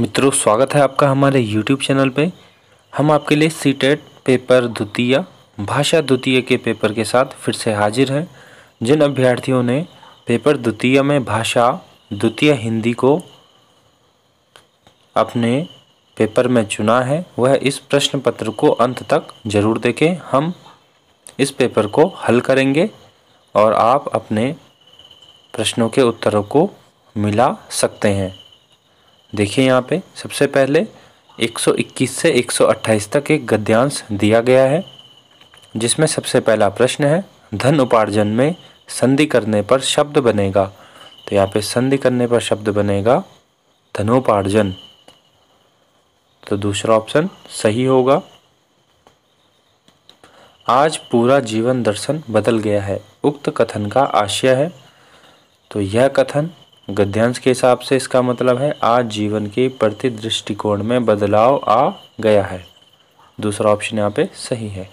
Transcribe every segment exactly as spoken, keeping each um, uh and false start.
मित्रों, स्वागत है आपका हमारे यूट्यूब चैनल पे। हम आपके लिए सीटेट पेपर द्वितीय भाषा द्वितीय के पेपर के साथ फिर से हाजिर हैं। जिन अभ्यर्थियों ने पेपर द्वितीय में भाषा द्वितीय हिंदी को अपने पेपर में चुना है, वह इस प्रश्न पत्र को अंत तक जरूर देखें। हम इस पेपर को हल करेंगे और आप अपने प्रश्नों के उत्तरों को मिला सकते हैं। देखिए, यहाँ पे सबसे पहले एक सौ इक्कीस से एक सौ अट्ठाईस तक एक गद्यांश दिया गया है, जिसमें सबसे पहला प्रश्न है धन उपार्जन में संधि करने पर शब्द बनेगा। तो यहाँ पे संधि करने पर शब्द बनेगा धनोपार्जन, तो दूसरा ऑप्शन सही होगा। आज पूरा जीवन दर्शन बदल गया है उक्त कथन का आशय है। तो यह कथन गद्यांश के हिसाब से इसका मतलब है आज जीवन के प्रति दृष्टिकोण में बदलाव आ गया है। दूसरा ऑप्शन यहाँ पे सही है।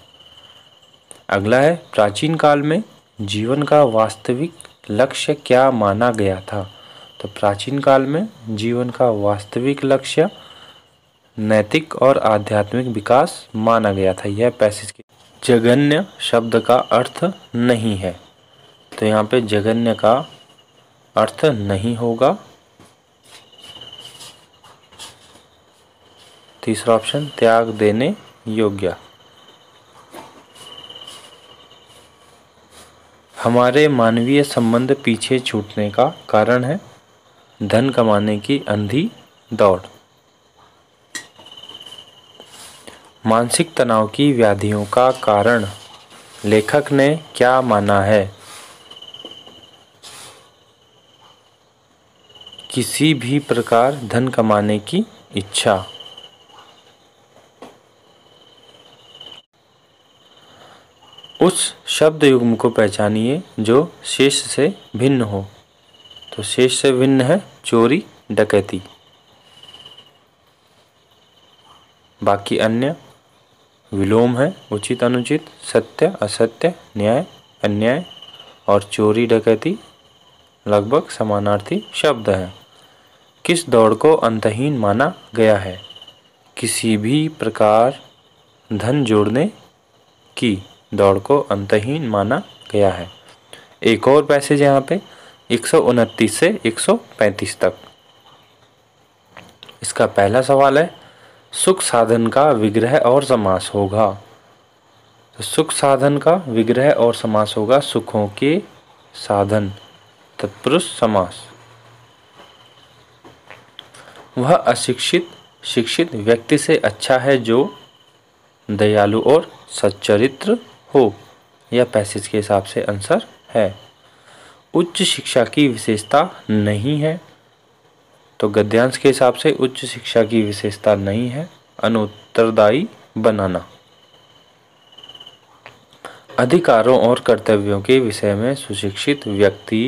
अगला है प्राचीन काल में जीवन का वास्तविक लक्ष्य क्या माना गया था। तो प्राचीन काल में जीवन का वास्तविक लक्ष्य नैतिक और आध्यात्मिक विकास माना गया था। यह पैसेज के जघन्य शब्द का अर्थ नहीं है, तो यहाँ पे जघन्य का अर्थ नहीं होगा। तीसरा ऑप्शन त्याग देने योग्य। हमारे मानवीय संबंध पीछे छूटने का कारण है धन कमाने की अंधी दौड़। मानसिक तनाव की व्याधियों का कारण लेखक ने क्या माना है। किसी भी प्रकार धन कमाने की इच्छा। उस शब्द युग्म को पहचानिए जो शेष से भिन्न हो। तो शेष से भिन्न है चोरी डकैती, बाकी अन्य विलोम है उचित अनुचित, सत्य असत्य, न्याय अन्याय, और चोरी डकैती लगभग समानार्थी शब्द हैं। किस दौड़ को अंतहीन माना गया है। किसी भी प्रकार धन जोड़ने की दौड़ को अंतहीन माना गया है। एक और पैसेज यहाँ पे एक सौ उनतीस से एक सौ पैंतीस तक। इसका पहला सवाल है सुख साधन का विग्रह और समास होगा। तो सुख साधन का विग्रह और समास होगा सुखों के साधन तत्पुरुष समास। वह अशिक्षित शिक्षित व्यक्ति से अच्छा है जो दयालु और सच्चरित्र हो। यह पैसेज के हिसाब से आंसर है। उच्च शिक्षा की विशेषता नहीं है, तो गद्यांश के हिसाब से उच्च शिक्षा की विशेषता नहीं है। अनुत्तरदायी बनाना। अधिकारों और कर्तव्यों के विषय में सुशिक्षित व्यक्ति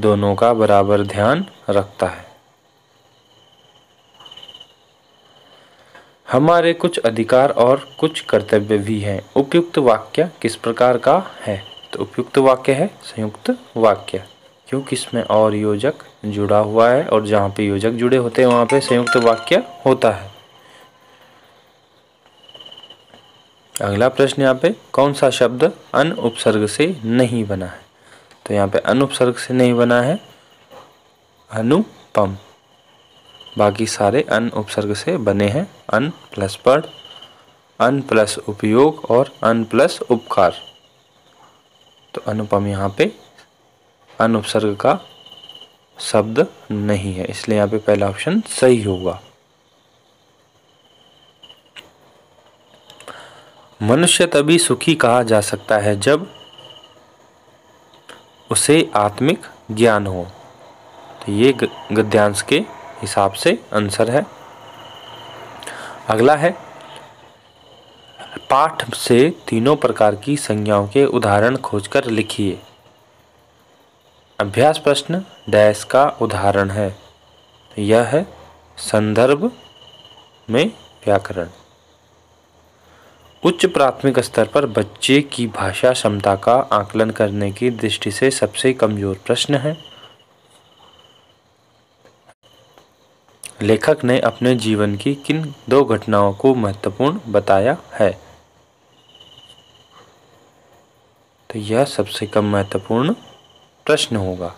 दोनों का बराबर ध्यान रखता है। हमारे कुछ अधिकार और कुछ कर्तव्य भी हैं। उपयुक्त वाक्य किस प्रकार का है। तो उपयुक्त वाक्य है संयुक्त वाक्य, क्योंकि इसमें और योजक जुड़ा हुआ है और जहाँ पे योजक जुड़े होते हैं वहाँ पे संयुक्त वाक्य होता है। अगला प्रश्न यहाँ पे कौन सा शब्द अन उपसर्ग से नहीं बना है। तो यहाँ पे अनुपसर्ग से नहीं बना है अनुपम, बाकी सारे अन उपसर्ग से बने हैं। अन प्लस पद, अन प्लस उपयोग और अन प्लस उपकार। तो अनुपम यहाँ पे अनुपसर्ग का शब्द नहीं है, इसलिए यहाँ पे पहला ऑप्शन सही होगा। मनुष्य तभी सुखी कहा जा सकता है जब उसे आत्मिक ज्ञान हो। तो ये गद्यांश के हिसाब से आंसर है। अगला है पाठ से तीनों प्रकार की संज्ञाओं के उदाहरण खोजकर लिखिए। अभ्यास प्रश्न डैश का उदाहरण है। यह है संदर्भ में व्याकरण। उच्च प्राथमिक स्तर पर बच्चे की भाषा क्षमता का आकलन करने की दृष्टि से सबसे कमजोर प्रश्न है। लेखक ने अपने जीवन की किन दो घटनाओं को महत्वपूर्ण बताया है? तो यह सबसे कम महत्वपूर्ण प्रश्न होगा।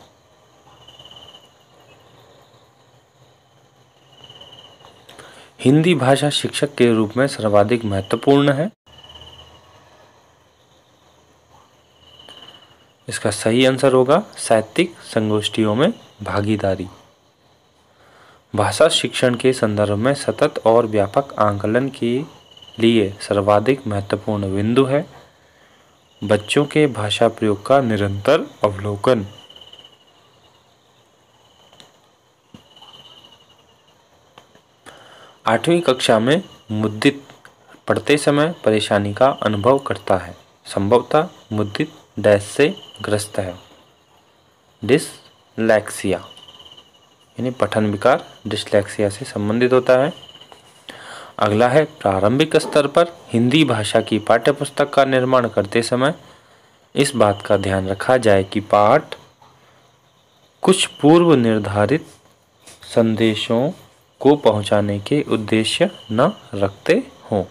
हिंदी भाषा शिक्षक के रूप में सर्वाधिक महत्वपूर्ण है। इसका सही आंसर होगा साहित्यिक संगोष्ठियों में भागीदारी। भाषा शिक्षण के संदर्भ में सतत और व्यापक आकलन के लिए सर्वाधिक महत्वपूर्ण बिंदु है बच्चों के भाषा प्रयोग का निरंतर अवलोकन। आठवीं कक्षा में मुद्रित पढ़ते समय परेशानी का अनुभव करता है, संभवतः मुद्रित डैश से ग्रस्त है, डिसलेक्सिया यानी पठन विकार डिसलेक्सिया से संबंधित होता है। अगला है प्रारंभिक स्तर पर हिंदी भाषा की पाठ्यपुस्तक का निर्माण करते समय इस बात का ध्यान रखा जाए कि पाठ कुछ पूर्व निर्धारित संदेशों को पहुंचाने के उद्देश्य न रखते हों।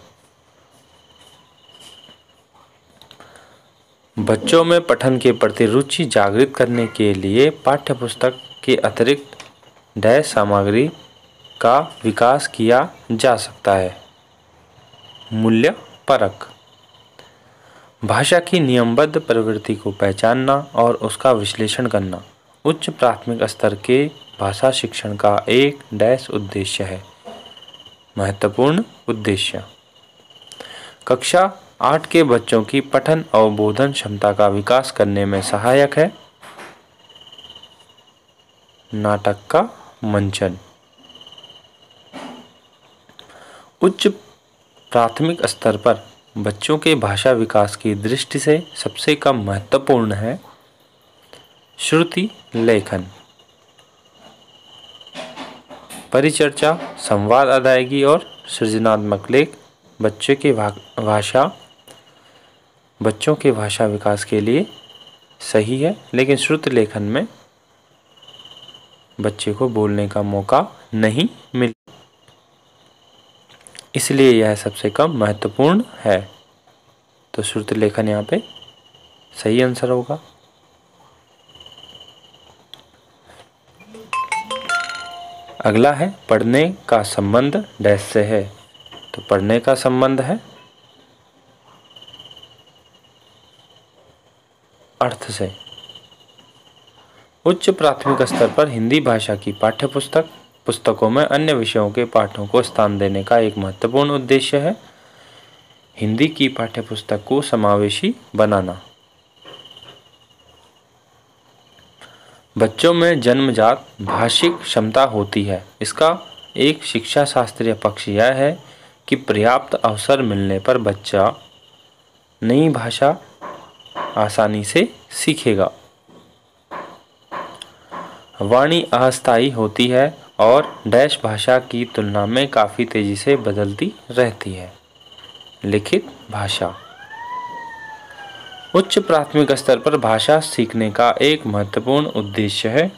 बच्चों में पठन के प्रति रुचि जागृत करने के लिए पाठ्यपुस्तक के अतिरिक्त डैश सामग्री का विकास किया जा सकता है। मूल्य परक भाषा की नियमबद्ध प्रवृत्ति को पहचानना और उसका विश्लेषण करना उच्च प्राथमिक स्तर के भाषा शिक्षण का एक डैश उद्देश्य है, महत्वपूर्ण उद्देश्य। कक्षा आठ के बच्चों की पठन अवबोधन क्षमता का विकास करने में सहायक है नाटक का मंचन। उच्च प्राथमिक स्तर पर बच्चों के भाषा विकास की दृष्टि से सबसे कम महत्वपूर्ण है श्रुति लेखन, परिचर्चा, संवाद अदायगी और सृजनात्मक लेख बच्चे के भाषा बच्चों के भाषा विकास के लिए सही है, लेकिन श्रुति लेखन में बच्चे को बोलने का मौका नहीं मिलता, इसलिए यह सबसे कम महत्वपूर्ण है। तो श्रुति लेखन यहाँ पे सही आंसर होगा। अगला है पढ़ने का संबंध डैश से है। तो पढ़ने का संबंध है अर्थ से। उच्च प्राथमिक स्तर पर हिंदी भाषा की पाठ्यपुस्तक पुस्तकों में अन्य विषयों के पाठों को स्थान देने का एक महत्वपूर्ण उद्देश्य है हिंदी की पाठ्यपुस्तक को समावेशी बनाना। बच्चों में जन्मजात भाषिक क्षमता होती है। इसका एक शिक्षा शास्त्रीय पक्ष यह है कि पर्याप्त अवसर मिलने पर बच्चा नई भाषा आसानी से सीखेगा। वाणी अस्थायी होती है और डैश भाषा की तुलना में काफ़ी तेज़ी से बदलती रहती है। लिखित भाषा उच्च प्राथमिक स्तर पर भाषा सीखने का एक महत्वपूर्ण उद्देश्य है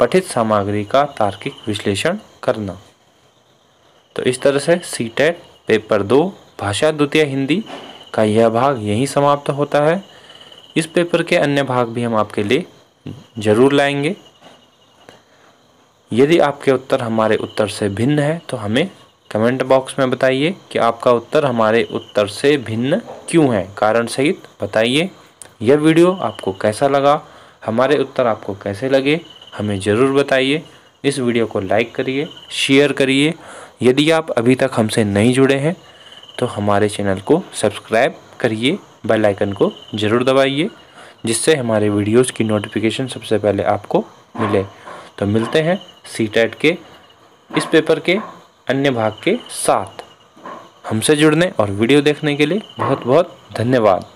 पठित सामग्री का तार्किक विश्लेषण करना। तो इस तरह से सीटेट पेपर दो भाषा द्वितीय हिंदी का यह भाग यहीं समाप्त होता है। इस पेपर के अन्य भाग भी हम आपके लिए ज़रूर लाएंगे। यदि आपके उत्तर हमारे उत्तर से भिन्न है तो हमें कमेंट बॉक्स में बताइए कि आपका उत्तर हमारे उत्तर से भिन्न क्यों है, कारण सहित बताइए। यह वीडियो आपको कैसा लगा, हमारे उत्तर आपको कैसे लगे, हमें ज़रूर बताइए। इस वीडियो को लाइक करिए, शेयर करिए। यदि आप अभी तक हमसे नहीं जुड़े हैं तो हमारे चैनल को सब्सक्राइब करिए, बेल आइकन को ज़रूर दबाइए जिससे हमारे वीडियोस की नोटिफिकेशन सबसे पहले आपको मिले। तो मिलते हैं सीटेट के इस पेपर के अन्य भाग के साथ। हमसे जुड़ने और वीडियो देखने के लिए बहुत बहुत धन्यवाद।